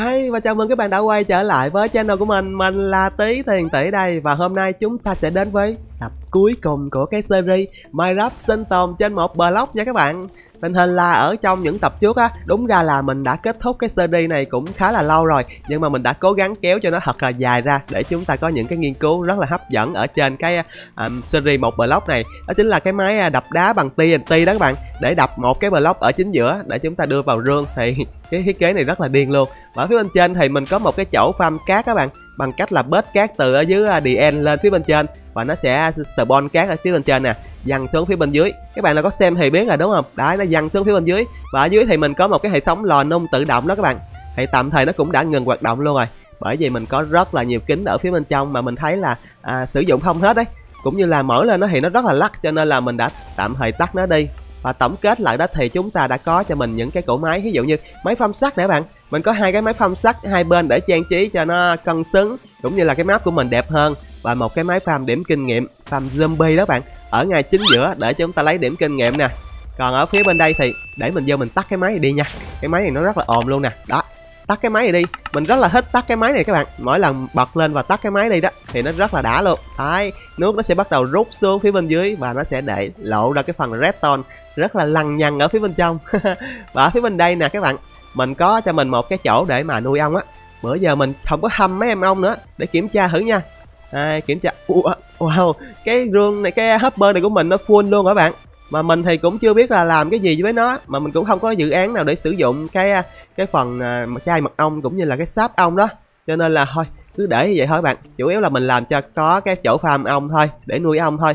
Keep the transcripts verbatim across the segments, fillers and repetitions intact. Hi và chào mừng các bạn đã quay trở lại với channel của mình. Mình là Tý Tiền Tỉ đây. Và hôm nay chúng ta sẽ đến với tập cuối cùng của cái series Minecraft sinh tồn trên một block nha các bạn. Tình hình là ở trong những tập trước á, đúng ra là mình đã kết thúc cái series này cũng khá là lâu rồi, nhưng mà mình đã cố gắng kéo cho nó thật là dài ra để chúng ta có những cái nghiên cứu rất là hấp dẫn ở trên cái um, series một block này. Đó chính là cái máy đập đá bằng Tý Tiền Tỉ đó các bạn, để đập một cái block ở chính giữa để chúng ta đưa vào rương. Thì cái thiết kế này rất là điên luôn. Và ở phía bên trên thì mình có một cái chỗ farm cát các bạn, bằng cách là bớt cát từ ở dưới the end lên phía bên trên và nó sẽ spawn cát ở phía bên trên nè, dằn xuống phía bên dưới. Các bạn nào có xem thì biết rồi đúng không? Đấy, nó dằn xuống phía bên dưới. Và ở dưới thì mình có một cái hệ thống lò nung tự động đó các bạn. Thì tạm thời nó cũng đã ngừng hoạt động luôn rồi, bởi vì mình có rất là nhiều kính ở phía bên trong mà mình thấy là à, sử dụng không hết đấy, cũng như là mở lên nó thì nó rất là lắc, cho nên là mình đã tạm thời tắt nó đi. Và tổng kết lại đó thì chúng ta đã có cho mình những cái cỗ máy, ví dụ như máy farm sắt nè các bạn. Mình có hai cái máy farm sắt hai bên để trang trí cho nó cân xứng, cũng như là cái map của mình đẹp hơn. Và một cái máy farm điểm kinh nghiệm, farm zombie đó các bạn, ở ngay chính giữa để chúng ta lấy điểm kinh nghiệm nè. Còn ở phía bên đây thì để mình vô mình tắt cái máy này đi nha. Cái máy này nó rất là ồn luôn nè. Đó, tắt cái máy này đi. Mình rất là thích tắt cái máy này các bạn. Mỗi lần bật lên và tắt cái máy này đó thì nó rất là đã luôn. Đấy, nước nó sẽ bắt đầu rút xuống phía bên dưới và nó sẽ để lộ ra cái phần redstone rất là lằng nhằng ở phía bên trong. Và ở phía bên đây nè các bạn, mình có cho mình một cái chỗ để mà nuôi ong á. Bữa giờ mình không có hâm mấy em ong nữa, để kiểm tra thử nha. À, kiểm tra. Wow, cái rương này, cái hopper này của mình nó full luôn các bạn. Mà mình thì cũng chưa biết là làm cái gì với nó, mà mình cũng không có dự án nào để sử dụng cái cái phần uh, chai mật ong cũng như là cái sáp ong đó. Cho nên là thôi, cứ để như vậy thôi các bạn. Chủ yếu là mình làm cho có cái chỗ farm ong thôi, để nuôi ong thôi.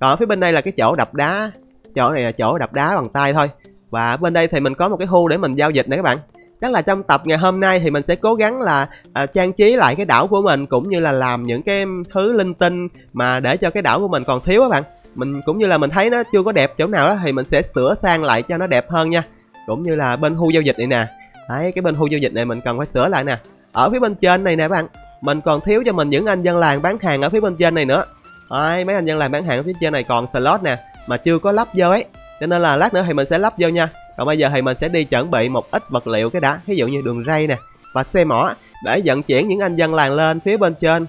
Còn ở phía bên đây là cái chỗ đập đá, chỗ này là chỗ đập đá bằng tay thôi. Và bên đây thì mình có một cái khu để mình giao dịch nè các bạn. Chắc là trong tập ngày hôm nay thì mình sẽ cố gắng là à, trang trí lại cái đảo của mình, cũng như là làm những cái thứ linh tinh mà để cho cái đảo của mình còn thiếu các bạn. Mình cũng như là mình thấy nó chưa có đẹp chỗ nào đó thì mình sẽ sửa sang lại cho nó đẹp hơn nha. Cũng như là bên khu giao dịch này nè. Đấy, cái bên khu giao dịch này mình cần phải sửa lại nè. Ở phía bên trên này nè các bạn, mình còn thiếu cho mình những anh dân làng bán hàng ở phía bên trên này nữa. Đấy, mấy anh dân làng bán hàng ở phía trên này còn slot nè mà chưa có lắp vô ấy, cho nên là lát nữa thì mình sẽ lắp vô nha. Còn bây giờ thì mình sẽ đi chuẩn bị một ít vật liệu cái đã, ví dụ như đường ray nè và xe mỏ để vận chuyển những anh dân làng lên phía bên trên.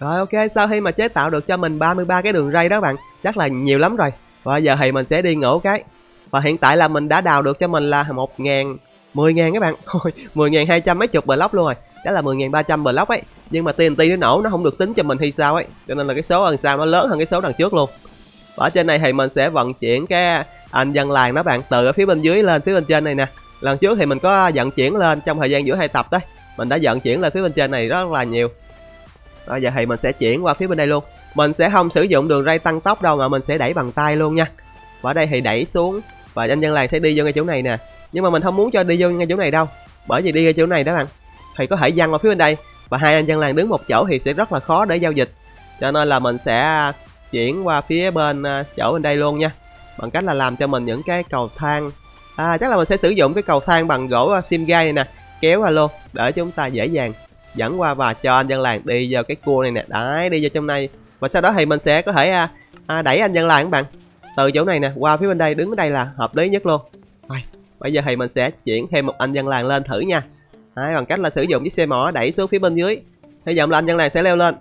Rồi ok, sau khi mà chế tạo được cho mình ba mươi ba cái đường ray đó các bạn, chắc là nhiều lắm rồi. Và giờ thì mình sẽ đi ngủ cái. Và hiện tại là mình đã đào được cho mình là một ngàn, mười ngàn các bạn. mười ngàn hai trăm mấy chục block luôn rồi. Chắc là mười ngàn ba trăm block ấy. Nhưng mà tê en tê nó nổ nó không được tính cho mình hay sao ấy, cho nên là cái số đằng sau nó lớn hơn cái số đằng trước luôn. Và ở trên này thì mình sẽ vận chuyển cái anh dân làng đó bạn, từ ở phía bên dưới lên phía bên trên này nè. Lần trước thì mình có vận chuyển lên trong thời gian giữa hai tập đấy, mình đã vận chuyển lên phía bên trên này rất là nhiều. Rồi giờ thì mình sẽ chuyển qua phía bên đây luôn. Mình sẽ không sử dụng đường ray tăng tốc đâu mà mình sẽ đẩy bằng tay luôn nha. Và ở đây thì đẩy xuống và anh dân làng sẽ đi vô ngay chỗ này nè. Nhưng mà mình không muốn cho đi vô ngay chỗ này đâu, bởi vì đi ngay chỗ này đó bạn thì có thể dăng vào phía bên đây, và hai anh dân làng đứng một chỗ thì sẽ rất là khó để giao dịch. Cho nên là mình sẽ chuyển qua phía bên chỗ bên đây luôn nha, bằng cách là làm cho mình những cái cầu thang. À, chắc là mình sẽ sử dụng cái cầu thang bằng gỗ sim gai này nè, kéo ra luôn để chúng ta dễ dàng dẫn qua và cho anh dân làng đi vào cái cua này nè. Đấy, đi vào trong này. Và sau đó thì mình sẽ có thể à, à, đẩy anh dân làng các bạn từ chỗ này nè qua phía bên đây, đứng ở đây là hợp lý nhất luôn. Rồi, bây giờ thì mình sẽ chuyển thêm một anh dân làng lên thử nha. Đấy, bằng cách là sử dụng chiếc xe mỏ đẩy xuống phía bên dưới, hy vọng là anh dân làng sẽ leo lên.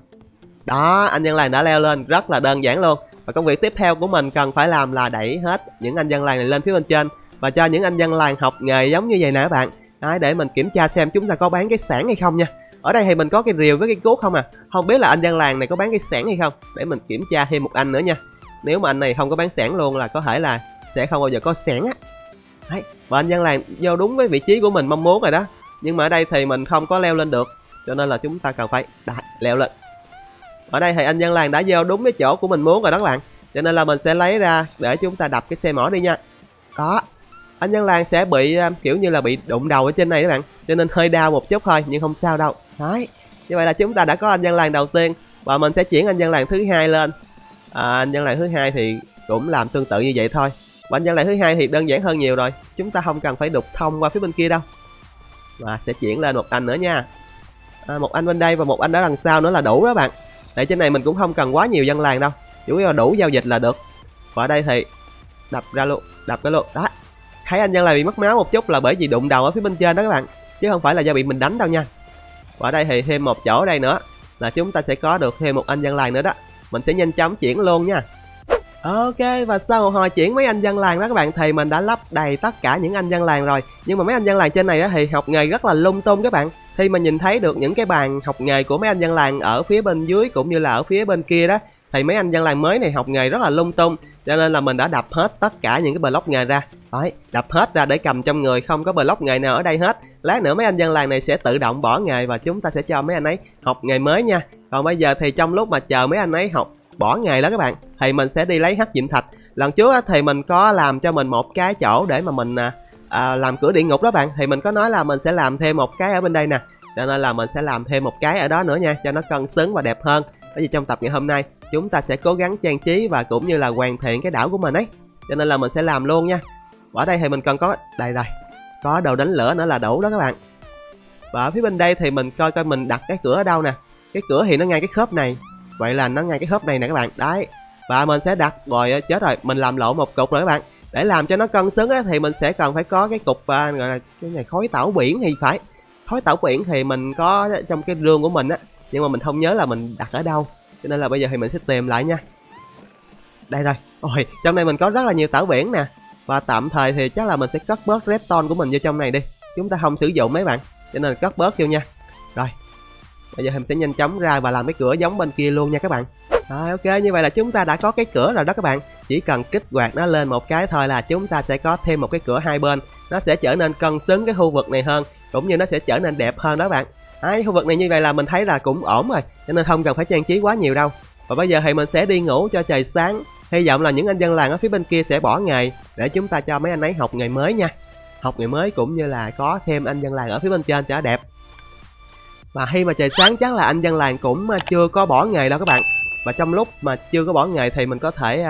Đó, anh dân làng đã leo lên rất là đơn giản luôn. Và công việc tiếp theo của mình cần phải làm là đẩy hết những anh dân làng này lên phía bên trên và cho những anh dân làng học nghề giống như vậy nè các bạn. Đấy, để mình kiểm tra xem chúng ta có bán cái sản hay không nha. Ở đây thì mình có cái rìu với cái cuốc không à, không biết là anh dân làng này có bán cái sản hay không, để mình kiểm tra thêm một anh nữa nha. Nếu mà anh này không có bán sản luôn là có thể là sẽ không bao giờ có sản á. Đấy, và anh dân làng vô đúng với vị trí của mình mong muốn rồi đó, nhưng mà ở đây thì mình không có leo lên được, cho nên là chúng ta cần phải đẩy, leo lên. Ở đây thì anh dân làng đã vô đúng cái chỗ của mình muốn rồi đó các bạn, cho nên là mình sẽ lấy ra để chúng ta đập cái xe mỏ đi nha. Đó, anh dân làng sẽ bị kiểu như là bị đụng đầu ở trên này các bạn, cho nên hơi đau một chút thôi nhưng không sao đâu. Đấy, như vậy là chúng ta đã có anh dân làng đầu tiên và mình sẽ chuyển anh dân làng thứ hai lên. À, anh dân làng thứ hai thì cũng làm tương tự như vậy thôi. Và anh dân làng thứ hai thì đơn giản hơn nhiều rồi, chúng ta không cần phải đục thông qua phía bên kia đâu. Và sẽ chuyển lên một anh nữa nha. À, một anh bên đây và một anh ở đằng sau nữa là đủ đó bạn. Tại trên này mình cũng không cần quá nhiều dân làng đâu, chủ yếu là đủ giao dịch là được. Và ở đây thì đập ra luôn, đập ra luôn. Đó, thấy anh dân làng bị mất máu một chút là bởi vì đụng đầu ở phía bên trên đó các bạn. chứ không phải là do bị mình đánh đâu nha. Và ở đây thì thêm một chỗ đây nữa là chúng ta sẽ có được thêm một anh dân làng nữa đó. Mình sẽ nhanh chóng chuyển luôn nha. Ok, và sau một hồi chuyển mấy anh dân làng đó các bạn thì mình đã lắp đầy tất cả những anh dân làng rồi. Nhưng mà mấy anh dân làng trên này đó thì học nghề rất là lung tung các bạn. Thì mình nhìn thấy được những cái bàn học nghề của mấy anh dân làng ở phía bên dưới cũng như là ở phía bên kia đó. Thì mấy anh dân làng mới này học nghề rất là lung tung, cho nên là mình đã đập hết tất cả những cái block nghề ra. Đấy, đập hết ra để cầm trong người, không có block nghề nào ở đây hết. Lát nữa mấy anh dân làng này sẽ tự động bỏ nghề và chúng ta sẽ cho mấy anh ấy học nghề mới nha. Còn bây giờ thì trong lúc mà chờ mấy anh ấy học bỏ nghề đó các bạn, thì mình sẽ đi lấy hắc diệm thạch. Lần trước thì mình có làm cho mình một cái chỗ để mà mình à, làm cửa địa ngục đó bạn. Thì mình có nói là mình sẽ làm thêm một cái ở bên đây nè, cho nên là mình sẽ làm thêm một cái ở đó nữa nha, cho nó cân xứng và đẹp hơn. Bởi vì trong tập ngày hôm nay chúng ta sẽ cố gắng trang trí và cũng như là hoàn thiện cái đảo của mình ấy, cho nên là mình sẽ làm luôn nha. Ở đây thì mình cần có đây đây có đồ đánh lửa nữa là đủ đó các bạn. Và ở phía bên đây thì mình coi coi mình đặt cái cửa ở đâu nè. Cái cửa thì nó ngay cái khớp này, vậy là nó ngay cái khớp này nè các bạn. Đấy, và mình sẽ đặt rồi. Chết rồi, mình làm lộ một cục rồi các bạn. Để làm cho nó cân xứng ấy, thì mình sẽ cần phải có cái cục à, gọi là cái này khói tảo biển thì phải. Khói tảo biển thì mình có trong cái rương của mình á, nhưng mà mình không nhớ là mình đặt ở đâu, cho nên là bây giờ thì mình sẽ tìm lại nha. Đây rồi. Ôi, trong này mình có rất là nhiều tảo biển nè. Và tạm thời thì chắc là mình sẽ cất bớt redstone của mình vô trong này đi, chúng ta không sử dụng mấy bạn, cho nên cất bớt vô nha. Rồi, bây giờ mình sẽ nhanh chóng ra và làm cái cửa giống bên kia luôn nha các bạn. Rồi, ok, như vậy là chúng ta đã có cái cửa rồi đó các bạn. Chỉ cần kích hoạt nó lên một cái thôi là chúng ta sẽ có thêm một cái cửa hai bên. Nó sẽ trở nên cân xứng cái khu vực này hơn, cũng như nó sẽ trở nên đẹp hơn đó các bạn. Đấy, khu vực này như vậy là mình thấy là cũng ổn rồi, cho nên không cần phải trang trí quá nhiều đâu. Và bây giờ thì mình sẽ đi ngủ cho trời sáng. Hy vọng là những anh dân làng ở phía bên kia sẽ bỏ nghề để chúng ta cho mấy anh ấy học nghề mới nha. Học nghề mới cũng như là có thêm anh dân làng ở phía bên trên sẽ đẹp. Và khi mà trời sáng chắc là anh dân làng cũng chưa có bỏ nghề đâu các bạn. Và trong lúc mà chưa có bỏ nghề thì mình có thể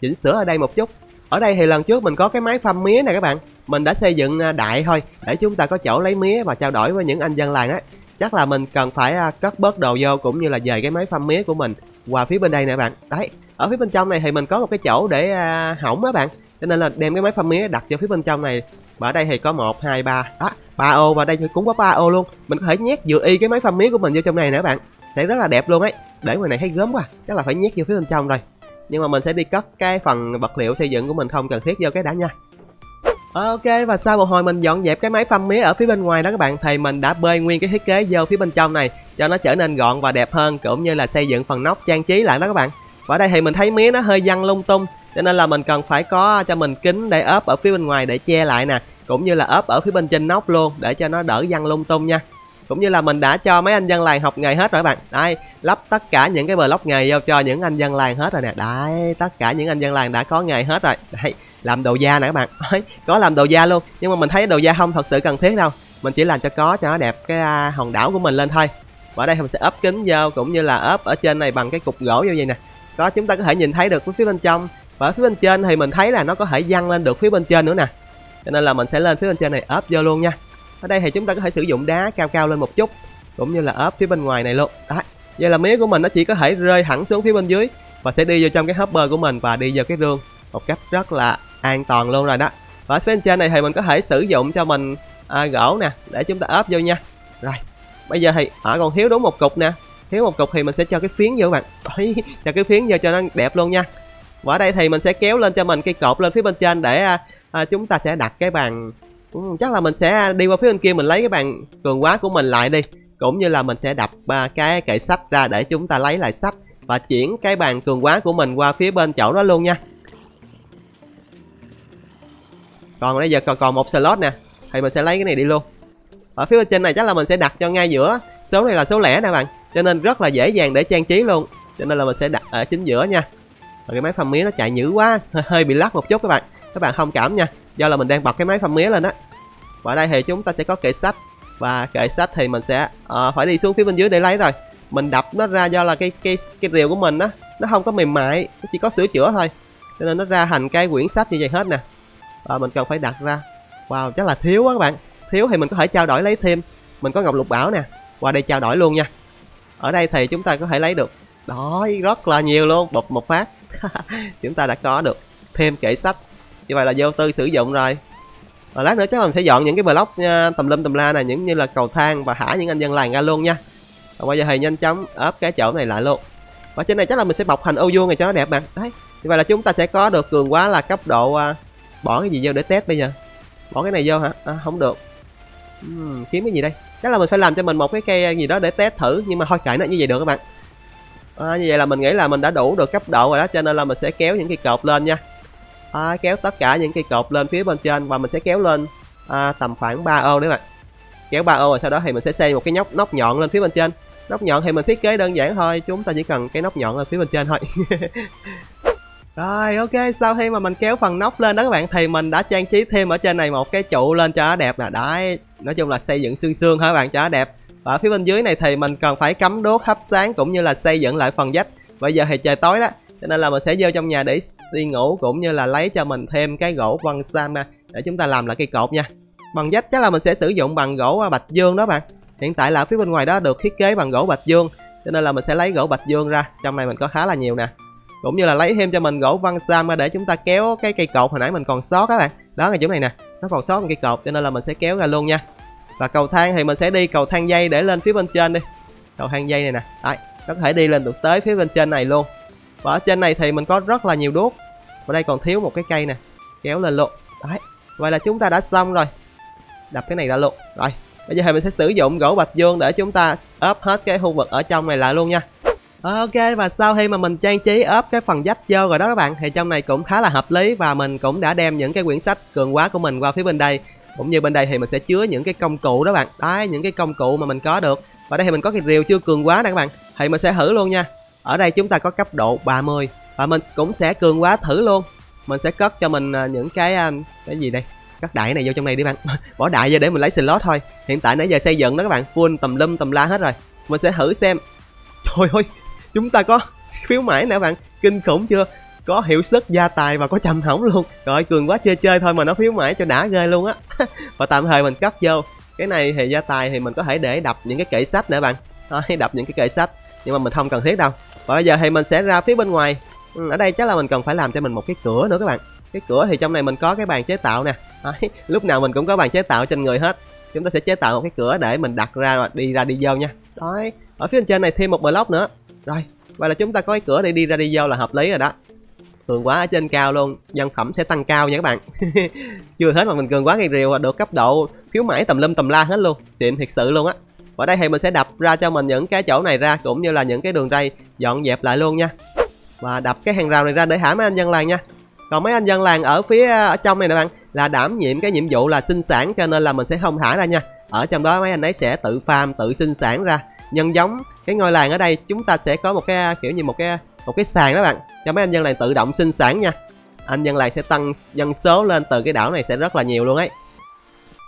chỉnh sửa ở đây một chút. Ở đây thì lần trước mình có cái máy phăm mía này các bạn. Mình đã xây dựng đại thôi để chúng ta có chỗ lấy mía và trao đổi với những anh dân làng á. Chắc là mình cần phải cất bớt đồ vô cũng như là về cái máy phăm mía của mình qua phía bên đây nè bạn. Đấy, ở phía bên trong này thì mình có một cái chỗ để hỏng á bạn, cho nên là đem cái máy phăm mía đặt vào phía bên trong này. Và ở đây thì có một hai ba đó ba ô, và đây cũng có ba ô luôn. Mình có thể nhét vừa y cái máy phăm mía của mình vô trong này nữa bạn, thấy rất là đẹp luôn ấy. Để ngoài này thấy gớm quá, chắc là phải nhét vô phía bên trong rồi. Nhưng mà mình sẽ đi cất cái phần vật liệu xây dựng của mình không cần thiết vô cái đã nha. Ok, và sau một hồi mình dọn dẹp cái máy phăm mía ở phía bên ngoài đó các bạn, thì mình đã bơi nguyên cái thiết kế vô phía bên trong này cho nó trở nên gọn và đẹp hơn, cũng như là xây dựng phần nóc trang trí lại đó các bạn. Và ở đây thì mình thấy mía nó hơi văng lung tung, cho nên là mình cần phải có cho mình kính để ốp ở phía bên ngoài để che lại nè, cũng như là ốp ở phía bên trên nóc luôn để cho nó đỡ văng lung tung nha. Cũng như là mình đã cho mấy anh dân làng học nghề hết rồi các bạn. Đây, lắp tất cả những cái block nghề vô cho những anh dân làng hết rồi nè. Đấy, tất cả những anh dân làng đã có nghề hết rồi. Đấy, làm đồ da nè các bạn. Đấy, có làm đồ da luôn, nhưng mà mình thấy đồ da không thật sự cần thiết đâu. Mình chỉ làm cho có cho nó đẹp cái hòn đảo của mình lên thôi. Và ở đây mình sẽ ốp kính vô cũng như là ốp ở trên này bằng cái cục gỗ vô vậy nè. Đó, chúng ta có thể nhìn thấy được phía bên trong. Và ở phía bên trên thì mình thấy là nó có thể văng lên được phía bên trên nữa nè, cho nên là mình sẽ lên phía bên trên này ốp vô luôn nha. Ở đây thì chúng ta có thể sử dụng đá cao cao lên một chút, cũng như là ốp phía bên ngoài này luôn. Đó, vậy là mía của mình nó chỉ có thể rơi hẳn xuống phía bên dưới và sẽ đi vô trong cái hopper của mình và đi vào cái rương một cách rất là an toàn luôn rồi đó. Và ở phía bên trên này thì mình có thể sử dụng cho mình à, gỗ nè để chúng ta ốp vô nha. Rồi, bây giờ thì ở à, còn thiếu đúng một cục nè. Thiếu một cục thì mình sẽ cho cái phiến vô các bạn. Cho cái phiến vô cho nó đẹp luôn nha. Và ở đây thì mình sẽ kéo lên cho mình cái cột lên phía bên trên để à, à, chúng ta sẽ đặt cái bàn. Ừ, chắc là mình sẽ đi qua phía bên kia, mình lấy cái bàn cường quá của mình lại đi. Cũng như là mình sẽ đập à, cái kệ sách ra để chúng ta lấy lại sách. Và chuyển cái bàn cường quá của mình qua phía bên chỗ đó luôn nha. Còn bây giờ còn, còn một slot nè, thì mình sẽ lấy cái này đi luôn. Ở phía bên trên này chắc là mình sẽ đặt cho ngay giữa. Số này là số lẻ nè bạn, cho nên rất là dễ dàng để trang trí luôn. Cho nên là mình sẽ đặt ở chính giữa nha. Và cái máy phăm mía nó chạy nhữ quá, hơi bị lắc một chút các bạn. Các bạn thông cảm nha, do là mình đang bật cái máy phăm mía lên đó. Và ở đây thì chúng ta sẽ có kệ sách. Và kệ sách thì mình sẽ à, phải đi xuống phía bên dưới để lấy rồi. Mình đập nó ra do là cái cái cái rìu của mình đó, nó không có mềm mại, nó chỉ có sửa chữa thôi, cho nên nó ra thành cái quyển sách như vậy hết nè. Và mình cần phải đặt ra. Wow, chắc là thiếu quá các bạn. Thiếu thì mình có thể trao đổi lấy thêm. Mình có ngọc lục bảo nè, qua đây trao đổi luôn nha. Ở đây thì chúng ta có thể lấy được đó, rất là nhiều luôn, bụp một phát. Chúng ta đã có được thêm kệ sách, như vậy là vô tư sử dụng rồi. Và lát nữa chắc mình sẽ dọn những cái block tùm lum tùm la này, những như là cầu thang, và thả những anh dân làng ra luôn nha. Và bây giờ thì nhanh chóng ốp cái chỗ này lại luôn. Và trên này chắc là mình sẽ bọc thành ô vuông này cho nó đẹp bạn. Đấy, như vậy là chúng ta sẽ có được cường quá là cấp độ uh, bỏ cái gì vô để test bây giờ. Bỏ cái này vô hả? À, không được. Uhm, kiếm cái gì đây? Chắc là mình phải làm cho mình một cái cây gì đó để test thử, nhưng mà thôi kệ nó như vậy được các bạn. À, như vậy là mình nghĩ là mình đã đủ được cấp độ rồi đó, cho nên là mình sẽ kéo những cây cột lên nha. À, kéo tất cả những cây cột lên phía bên trên, và mình sẽ kéo lên à, tầm khoảng ba ô đấy bạn. Kéo ba ô rồi sau đó thì mình sẽ xây một cái nhóc nóc nhọn lên phía bên trên. Nóc nhọn thì mình thiết kế đơn giản thôi, chúng ta chỉ cần cái nóc nhọn lên phía bên trên thôi. Rồi ok, sau khi mà mình kéo phần nóc lên đó các bạn, thì mình đã trang trí thêm ở trên này một cái trụ lên cho nó đẹp nè. Đấy, nói chung là xây dựng xương xương hả bạn, cho nó đẹp. Và ở phía bên dưới này thì mình cần phải cắm đốt hấp sáng, cũng như là xây dựng lại phần vách. Bây giờ thì trời tối đó, cho nên là mình sẽ vô trong nhà để đi ngủ, cũng như là lấy cho mình thêm cái gỗ vân sam để chúng ta làm lại cây cột nha. Bằng vách chắc là mình sẽ sử dụng bằng gỗ bạch dương đó bạn. Hiện tại là ở phía bên ngoài đó được thiết kế bằng gỗ bạch dương, cho nên là mình sẽ lấy gỗ bạch dương ra. Trong này mình có khá là nhiều nè, cũng như là lấy thêm cho mình gỗ vân sam để chúng ta kéo cái cây cột hồi nãy mình còn sót các bạn. Đó là chỗ này nè, nó còn sót một cây cột, cho nên là mình sẽ kéo ra luôn nha. Và cầu thang thì mình sẽ đi cầu thang dây để lên phía bên trên đi. Cầu thang dây này nè, đấy, nó có thể đi lên được tới phía bên trên này luôn. Và ở trên này thì mình có rất là nhiều đuốc. Và đây còn thiếu một cái cây nè, kéo lên luôn. Đấy, vậy là chúng ta đã xong rồi. Đập cái này ra luôn. Rồi, bây giờ thì mình sẽ sử dụng gỗ bạch dương để chúng ta ốp hết cái khu vực ở trong này lại luôn nha. Ok, và sau khi mà mình trang trí ốp cái phần vách vô rồi đó các bạn, thì trong này cũng khá là hợp lý. Và mình cũng đã đem những cái quyển sách cường hóa của mình qua phía bên đây, cũng như bên đây thì mình sẽ chứa những cái công cụ đó bạn. Đấy, những cái công cụ mà mình có được. Và đây thì mình có cái rìu chưa cường quá nè các bạn, thì mình sẽ thử luôn nha. Ở đây chúng ta có cấp độ ba mươi, và mình cũng sẽ cường hóa thử luôn. Mình sẽ cất cho mình những cái cái gì đây, cất đại này vô trong này đi bạn. Bỏ đại vô để mình lấy slot thôi. Hiện tại nãy giờ xây dựng đó các bạn, full tùm lum tùm la hết rồi. Mình sẽ thử xem. Trời ơi, chúng ta có phiếu mãi nè bạn, kinh khủng chưa? Có hiệu suất gia tài và có trầm hỏng luôn. Trời ơi, cường quá chơi chơi thôi mà nó phiếu mãi cho đã ghê luôn á. Và tạm thời mình cất vô. Cái này thì gia tài thì mình có thể để đập những cái kệ sách nữa bạn. Thôi, đập những cái kệ sách, nhưng mà mình không cần thiết đâu. Và bây giờ thì mình sẽ ra phía bên ngoài. Ừ, ở đây chắc là mình cần phải làm cho mình một cái cửa nữa các bạn. Cái cửa thì trong này mình có cái bàn chế tạo nè. Đấy, lúc nào mình cũng có bàn chế tạo trên người hết. Chúng ta sẽ chế tạo một cái cửa để mình đặt ra và đi ra đi vô nha. Đấy, ở phía bên trên này thêm một block nữa. Rồi, vậy là chúng ta có cái cửa để đi ra đi vô là hợp lý rồi đó. Cường quá ở trên cao luôn, nhân phẩm sẽ tăng cao nha các bạn. Chưa hết mà mình cường quá cái rìu và được cấp độ phiếu mãi tùm lum tùm la hết luôn. Xịn thiệt sự luôn á. Ở đây thì mình sẽ đập ra cho mình những cái chỗ này ra, cũng như là những cái đường ray, dọn dẹp lại luôn nha. Và đập cái hàng rào này ra để thả mấy anh dân làng nha. Còn mấy anh dân làng ở phía ở trong này nè bạn, là đảm nhiệm cái nhiệm vụ là sinh sản, cho nên là mình sẽ không thả ra nha. Ở trong đó mấy anh ấy sẽ tự farm, tự sinh sản ra, nhân giống cái ngôi làng. Ở đây chúng ta sẽ có một cái kiểu như một cái một cái sàn đó bạn, cho mấy anh dân làng tự động sinh sản nha. Anh dân làng sẽ tăng dân số lên từ cái đảo này sẽ rất là nhiều luôn ấy.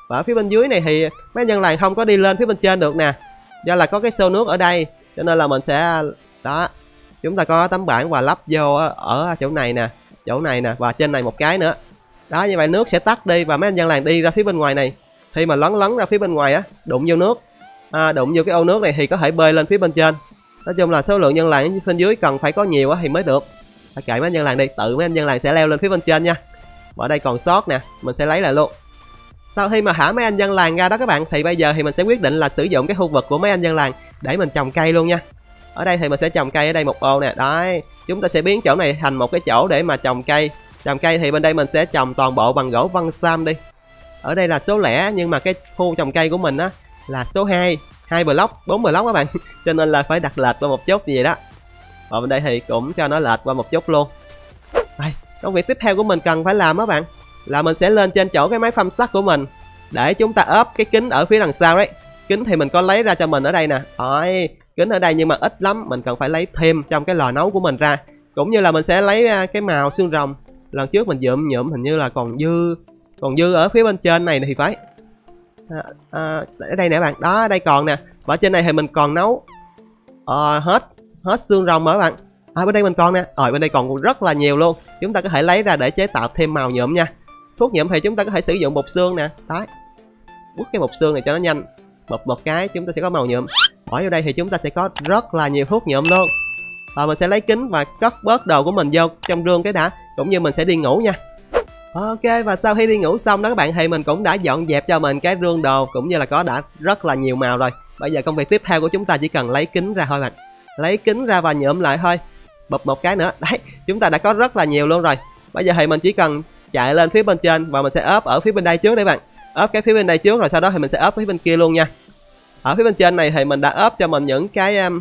Và ở phía bên dưới này thì mấy dân làng không có đi lên phía bên trên được nè, do là có cái xô nước ở đây, cho nên là mình sẽ đó, chúng ta có tấm bảng và lắp vô ở chỗ này nè, chỗ này nè, và trên này một cái nữa đó. Như vậy nước sẽ tắt đi, và mấy anh dân làng đi ra phía bên ngoài này. Khi mà lấn lấn ra phía bên ngoài á, đụng vô nước, à, đụng vô cái ô nước này thì có thể bơi lên phía bên trên. Nói chung là số lượng dân làng bên dưới cần phải có nhiều á thì mới được. À, kệ mấy anh dân làng đi, tự mấy anh dân làng sẽ leo lên phía bên trên nha. Và ở đây còn sót nè, mình sẽ lấy lại luôn. Sau khi mà thả mấy anh dân làng ra đó các bạn, thì bây giờ thì mình sẽ quyết định là sử dụng cái khu vực của mấy anh dân làng để mình trồng cây luôn nha. Ở đây thì mình sẽ trồng cây ở đây một ô nè. Đấy, chúng ta sẽ biến chỗ này thành một cái chỗ để mà trồng cây. Trồng cây thì bên đây mình sẽ trồng toàn bộ bằng gỗ vân sam đi. Ở đây là số lẻ, nhưng mà cái khu trồng cây của mình á là số hai, hai block, bốn block các bạn. Cho nên là phải đặt lệch qua một chút như vậy đó. Và bên đây thì cũng cho nó lệch qua một chút luôn. Đây, công việc tiếp theo của mình cần phải làm á bạn, là mình sẽ lên trên chỗ cái máy phăm sắt của mình để chúng ta ốp cái kính ở phía đằng sau đấy. Kính thì mình có lấy ra cho mình ở đây nè. Ôi, kính ở đây nhưng mà ít lắm, mình cần phải lấy thêm trong cái lò nấu của mình ra. Cũng như là mình sẽ lấy cái màu xương rồng. Lần trước mình nhuộm nhuộm hình như là còn dư còn dư ở phía bên trên này thì phải. À, à, ở đây nè bạn, đó, đây còn nè. Và trên này thì mình còn nấu à, hết hết xương rồng rồi các bạn. À, bên đây mình còn nè. Ờ, bên đây còn rất là nhiều luôn. Chúng ta có thể lấy ra để chế tạo thêm màu nhuộm nha. Thuốc nhuộm thì chúng ta có thể sử dụng bột xương nè. Đấy, quất cái bột xương này cho nó nhanh, bột một cái chúng ta sẽ có màu nhuộm. Bỏ vô đây thì chúng ta sẽ có rất là nhiều thuốc nhuộm luôn. Và mình sẽ lấy kính và cất bớt đồ của mình vô trong rương cái đã, cũng như mình sẽ đi ngủ nha. Ok, và sau khi đi ngủ xong đó các bạn thì mình cũng đã dọn dẹp cho mình cái rương đồ cũng như là có đã rất là nhiều màu rồi. Bây giờ công việc tiếp theo của chúng ta chỉ cần lấy kính ra thôi bạn. Lấy kính ra và nhuộm lại thôi. Bụp một cái nữa. Đấy, chúng ta đã có rất là nhiều luôn rồi. Bây giờ thì mình chỉ cần chạy lên phía bên trên và mình sẽ ốp ở phía bên đây trước đấy bạn. Ốp cái phía bên đây trước rồi sau đó thì mình sẽ ốp phía bên kia luôn nha. Ở phía bên trên này thì mình đã ốp cho mình những cái um,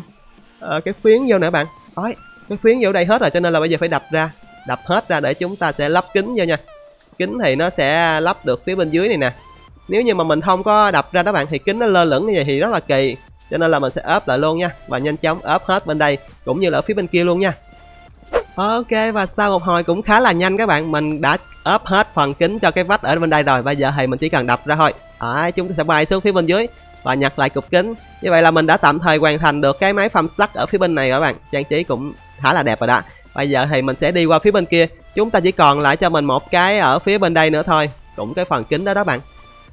uh, cái phiến vô nữa bạn. Đấy, cái phiến vô đây hết rồi cho nên là bây giờ phải đập ra. Đập hết ra để chúng ta sẽ lắp kính vô nha. Kính thì nó sẽ lắp được phía bên dưới này nè. Nếu như mà mình không có đập ra đó bạn thì kính nó lơ lửng như vậy thì rất là kỳ. Cho nên là mình sẽ ốp lại luôn nha. Và nhanh chóng ốp hết bên đây cũng như là ở phía bên kia luôn nha. Ok, và sau một hồi cũng khá là nhanh các bạn, mình đã ốp hết phần kính cho cái vách ở bên đây rồi. Bây giờ thì mình chỉ cần đập ra thôi. Đấy, chúng ta sẽ bay xuống phía bên dưới và nhặt lại cục kính. Như vậy là mình đã tạm thời hoàn thành được cái máy phăm sắt ở phía bên này rồi các bạn. Trang trí cũng khá là đẹp rồi đó. Bây giờ thì mình sẽ đi qua phía bên kia. Chúng ta chỉ còn lại cho mình một cái ở phía bên đây nữa thôi. Cũng cái phần kính đó đó bạn.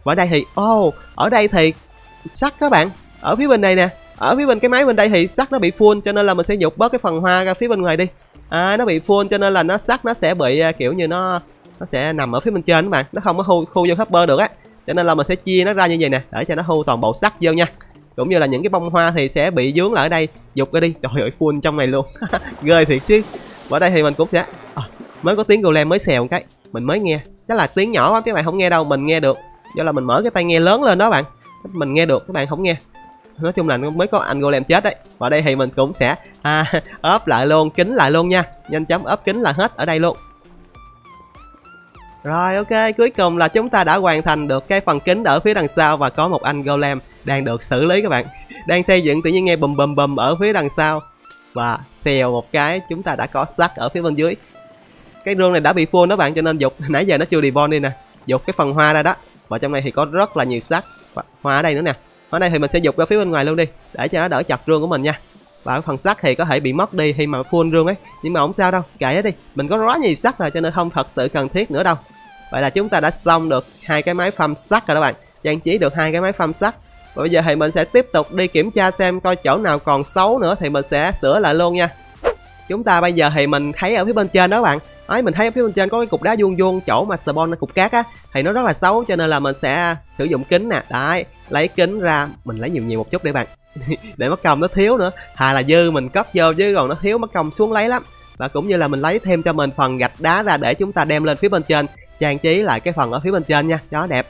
Và ở đây thì, ô, oh, ở đây thì sắt các bạn. Ở phía bên này nè. Ở phía bên cái máy bên đây thì sắt nó bị full cho nên là mình sẽ nhục bớt cái phần hoa ra phía bên ngoài đi. À, nó bị full cho nên là nó sắt nó sẽ bị kiểu như nó nó sẽ nằm ở phía bên trên các bạn. Nó không có khu, khu vô hopper được á. Cho nên là mình sẽ chia nó ra như vậy nè. Để cho nó hưu toàn bộ sắt vô nha. Cũng như là những cái bông hoa thì sẽ bị dướng lại ở đây. Dục ra đi. Trời ơi, full trong này luôn. Ghê thiệt chứ. Và ở đây thì mình cũng sẽ... À, mới có tiếng golem mới xèo một cái. Mình mới nghe. Chắc là tiếng nhỏ lắm các bạn không nghe đâu. Mình nghe được. Do là mình mở cái tai nghe lớn lên đó bạn. Mình nghe được, các bạn không nghe. Nói chung là mới có anh golem chết đấy. Và ở đây thì mình cũng sẽ à, ốp lại luôn, kính lại luôn nha. Nhanh chóng ốp kính là hết ở đây luôn. Rồi ok, cuối cùng là chúng ta đã hoàn thành được cái phần kính ở phía đằng sau. Và có một anh golem đang được xử lý các bạn. Đang xây dựng tự nhiên nghe bùm bùm bùm ở phía đằng sau. Và xèo một cái chúng ta đã có sắt ở phía bên dưới. Cái rương này đã bị full đó bạn cho nên dục nãy giờ nó chưa debone đi nè. Dục cái phần hoa ra đó. Và trong này thì có rất là nhiều sắt. Hoa ở đây nữa nè. Ở đây thì mình sẽ dục ra phía bên ngoài luôn đi. Để cho nó đỡ chặt rương của mình nha. Và phần sắt thì có thể bị mất đi khi mà full rương ấy. Nhưng mà không sao đâu, kệ đi. Mình có quá nhiều sắt rồi cho nên không thật sự cần thiết nữa đâu. Vậy là chúng ta đã xong được hai cái máy phăm sắt rồi đó bạn. Trang trí được hai cái máy phăm sắt. Và bây giờ thì mình sẽ tiếp tục đi kiểm tra xem coi chỗ nào còn xấu nữa thì mình sẽ sửa lại luôn nha. Chúng ta bây giờ thì mình thấy ở phía bên trên đó các bạn. Ấy, mình thấy ở phía bên trên có cái cục đá vuông vuông chỗ mà spawn cục cát á thì nó rất là xấu cho nên là mình sẽ sử dụng kính nè. Đấy, lấy kính ra, mình lấy nhiều nhiều một chút để bạn. Để mất công nó thiếu nữa. Thà là dư mình cất vô chứ còn nó thiếu mất công xuống lấy lắm. Và cũng như là mình lấy thêm cho mình phần gạch đá ra để chúng ta đem lên phía bên trên trang trí lại cái phần ở phía bên trên nha, cho đẹp.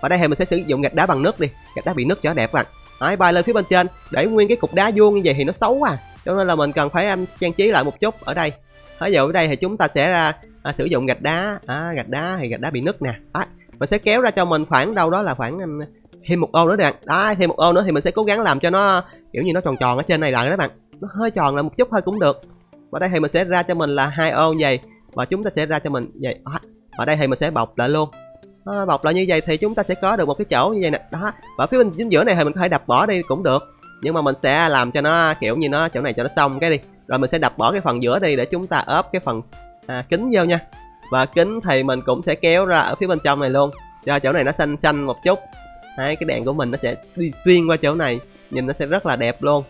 Và đây thì mình sẽ sử dụng gạch đá bằng nước đi. Gạch đá bị nước cho đẹp các bạn. Đấy, bay lên phía bên trên để nguyên cái cục đá vuông như vậy thì nó xấu quá. Cho nên là mình cần phải trang trí lại một chút ở đây. Ví dụ ở đây thì chúng ta sẽ à, à, sử dụng gạch đá, à, gạch đá thì gạch đá bị nứt nè. À, mình sẽ kéo ra cho mình khoảng đâu đó là khoảng um, thêm một ô nữa nè. Đó, thêm một ô nữa thì mình sẽ cố gắng làm cho nó kiểu như nó tròn tròn ở trên này lại các bạn. Nó hơi tròn lại một chút thôi cũng được. Và đây thì mình sẽ ra cho mình là hai ô như vậy và chúng ta sẽ ra cho mình vậy. À, ở đây thì mình sẽ bọc lại luôn. À, bọc lại như vậy thì chúng ta sẽ có được một cái chỗ như vậy nè. Đó, và phía bên chính giữa này thì mình có thể đập bỏ đi cũng được. Nhưng mà mình sẽ làm cho nó kiểu như nó chỗ này cho nó xong cái đi. Rồi mình sẽ đập bỏ cái phần giữa đi để chúng ta ốp cái phần à, kính vô nha. Và kính thì mình cũng sẽ kéo ra ở phía bên trong này luôn. Cho chỗ này nó xanh xanh một chút. Đấy, cái đèn của mình nó sẽ đi xuyên qua chỗ này. Nhìn nó sẽ rất là đẹp luôn.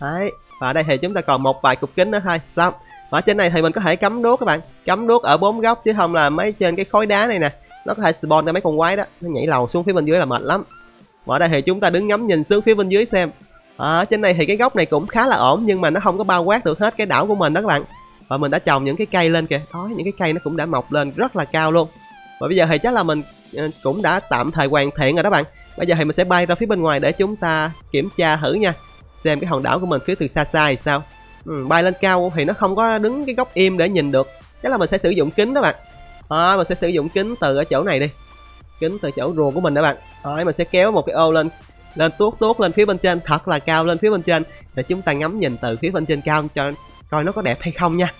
Đấy, và ở đây thì chúng ta còn một vài cục kính nữa thôi. Xong. Và trên này thì mình có thể cắm đuốc các bạn. Cắm đuốc ở bốn góc chứ không là mấy trên cái khối đá này nè. Nó có thể spawn ra mấy con quái đó. Nó nhảy lầu xuống phía bên dưới là mệt lắm. Và ở đây thì chúng ta đứng ngắm nhìn xuống phía bên dưới xem. À, trên này thì cái góc này cũng khá là ổn nhưng mà nó không có bao quát được hết cái đảo của mình đó các bạn. Và mình đã trồng những cái cây lên kìa. Đó, những cái cây nó cũng đã mọc lên rất là cao luôn. Và bây giờ thì chắc là mình cũng đã tạm thời hoàn thiện rồi đó bạn. Bây giờ thì mình sẽ bay ra phía bên ngoài để chúng ta kiểm tra thử nha. Xem cái hòn đảo của mình phía từ xa xa thì sao. Ừ, bay lên cao thì nó không có đứng cái góc im để nhìn được. Chắc là mình sẽ sử dụng kính đó bạn. À, mình sẽ sử dụng kính từ ở chỗ này đi. Kính từ chỗ rùa của mình đó bạn. À, mình sẽ kéo một cái ô lên lên tuốt tuốt lên phía bên trên thật là cao lên phía bên trên để chúng ta ngắm nhìn từ phía bên trên cao cho coi nó có đẹp hay không nha.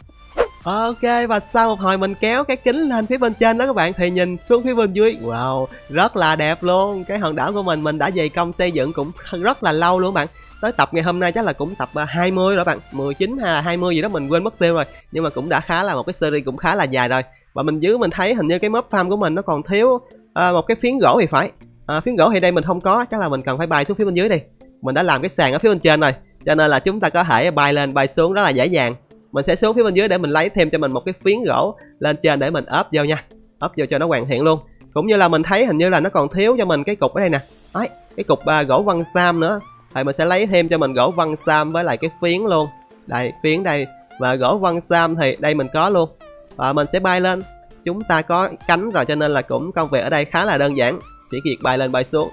Ok, và sau một hồi mình kéo cái kính lên phía bên trên đó các bạn thì nhìn xuống phía bên dưới, wow, rất là đẹp luôn. Cái hòn đảo của mình mình đã dày công xây dựng cũng rất là lâu luôn bạn. Tới tập ngày hôm nay chắc là cũng tập hai mươi rồi bạn, mười chín hay là hai mươi gì đó mình quên mất tiêu rồi. Nhưng mà cũng đã khá là một cái series cũng khá là dài rồi. Và mình dưới mình thấy hình như cái mob farm của mình nó còn thiếu à, một cái phiến gỗ thì phải. À, phiến gỗ thì đây mình không có, chắc là mình cần phải bay xuống phía bên dưới đi. Mình đã làm cái sàn ở phía bên trên rồi cho nên là chúng ta có thể bay lên bay xuống rất là dễ dàng. Mình sẽ xuống phía bên dưới để mình lấy thêm cho mình một cái phiến gỗ lên trên để mình ốp vô nha, ốp vô cho nó hoàn thiện luôn. Cũng như là mình thấy hình như là nó còn thiếu cho mình cái cục ở đây nè. Đấy, cái cục uh, gỗ văn sam nữa. Thì mình sẽ lấy thêm cho mình gỗ văn sam với lại cái phiến luôn. Đây, phiến đây. Và gỗ văn sam thì đây mình có luôn. Và mình sẽ bay lên. Chúng ta có cánh rồi cho nên là cũng công việc ở đây khá là đơn giản, chỉ việc bay lên bay xuống.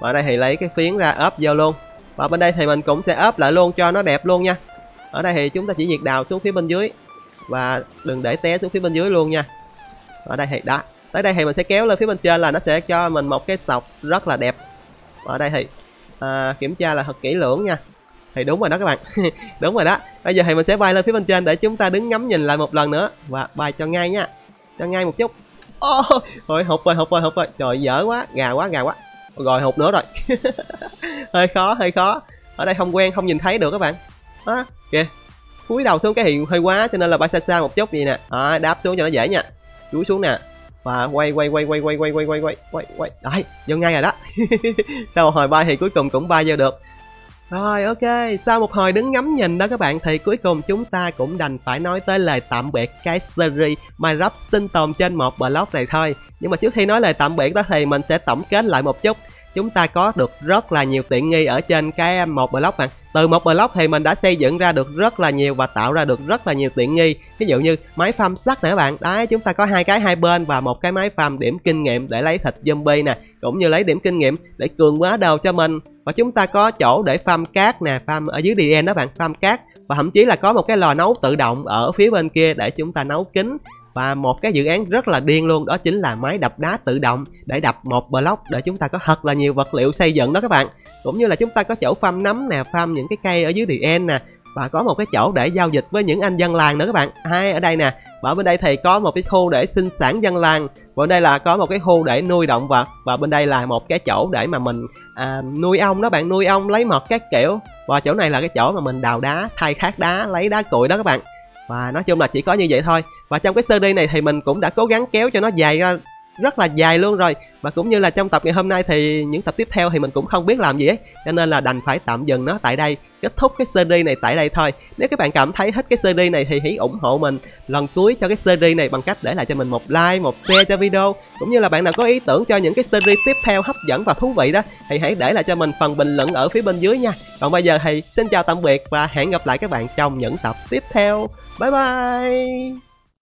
Và ở đây thì lấy cái phiến ra ốp vô luôn. Và bên đây thì mình cũng sẽ ốp lại luôn cho nó đẹp luôn nha. Ở đây thì chúng ta chỉ việc đào xuống phía bên dưới và đừng để té xuống phía bên dưới luôn nha. Ở đây thì đã. Tới đây thì mình sẽ kéo lên phía bên trên là nó sẽ cho mình một cái sọc rất là đẹp. Ở đây thì à, kiểm tra là thật kỹ lưỡng nha. Thì đúng rồi đó các bạn. Đúng rồi đó. Bây giờ thì mình sẽ bay lên phía bên trên để chúng ta đứng ngắm nhìn lại một lần nữa. Và bay cho ngay nha, cho ngay một chút. Oh, thôi hụt rồi, hụt rồi, hụt rồi. Trời, dở quá, gà quá, gà quá. Rồi hụt nữa rồi. Hơi khó, hơi khó. Ở đây không quen, không nhìn thấy được các bạn. Đó, kìa. Cúi đầu xuống cái hiện hơi quá cho nên là bay xa xa một chút vậy nè. À, đáp xuống cho nó dễ nha. Cúi xuống nè. Và quay quay quay quay quay quay quay quay quay quay quay đấy, vô ngay rồi đó. Sau một hồi bay thì cuối cùng cũng bay vô được rồi. Ok, sau một hồi đứng ngắm nhìn đó các bạn, thì cuối cùng chúng ta cũng đành phải nói tới lời tạm biệt cái series Minecraft sinh tồn trên một blog này thôi. Nhưng mà trước khi nói lời tạm biệt đó thì mình sẽ tổng kết lại một chút. Chúng ta có được rất là nhiều tiện nghi ở trên cái một blog bạn. Từ một blog thì mình đã xây dựng ra được rất là nhiều và tạo ra được rất là nhiều tiện nghi. Ví dụ như máy farm sắt nè các bạn. Đấy, chúng ta có hai cái hai bên và một cái máy farm điểm kinh nghiệm để lấy thịt zombie nè, cũng như lấy điểm kinh nghiệm để cường hóa đầu cho mình. Và chúng ta có chỗ để farm cát nè, farm ở dưới đê en đó bạn, farm cát. Và thậm chí là có một cái lò nấu tự động ở phía bên kia để chúng ta nấu kính. Và một cái dự án rất là điên luôn đó chính là máy đập đá tự động để đập một block để chúng ta có thật là nhiều vật liệu xây dựng đó các bạn. Cũng như là chúng ta có chỗ farm nấm nè, farm những cái cây ở dưới địa end nè. Và có một cái chỗ để giao dịch với những anh dân làng nữa các bạn. Hai ở đây nè. Và bên đây thì có một cái khu để sinh sản dân làng. Và bên đây là có một cái khu để nuôi động vật. Và bên đây là một cái chỗ để mà mình à, nuôi ong đó bạn, nuôi ong lấy mật các kiểu. Và chỗ này là cái chỗ mà mình đào đá, khai thác đá, lấy đá cuội đó các bạn. Và nói chung là chỉ có như vậy thôi. Và trong cái series này thì mình cũng đã cố gắng kéo cho nó dài ra rất là dài luôn rồi. Và cũng như là trong tập ngày hôm nay thì những tập tiếp theo thì mình cũng không biết làm gì ấy, cho nên là đành phải tạm dừng nó tại đây, kết thúc cái series này tại đây thôi. Nếu các bạn cảm thấy thích cái series này thì hãy ủng hộ mình lần cuối cho cái series này bằng cách để lại cho mình một like, một share cho video. Cũng như là bạn nào có ý tưởng cho những cái series tiếp theo hấp dẫn và thú vị đó thì hãy để lại cho mình phần bình luận ở phía bên dưới nha. Còn bây giờ thì xin chào tạm biệt và hẹn gặp lại các bạn trong những tập tiếp theo. Bye bye.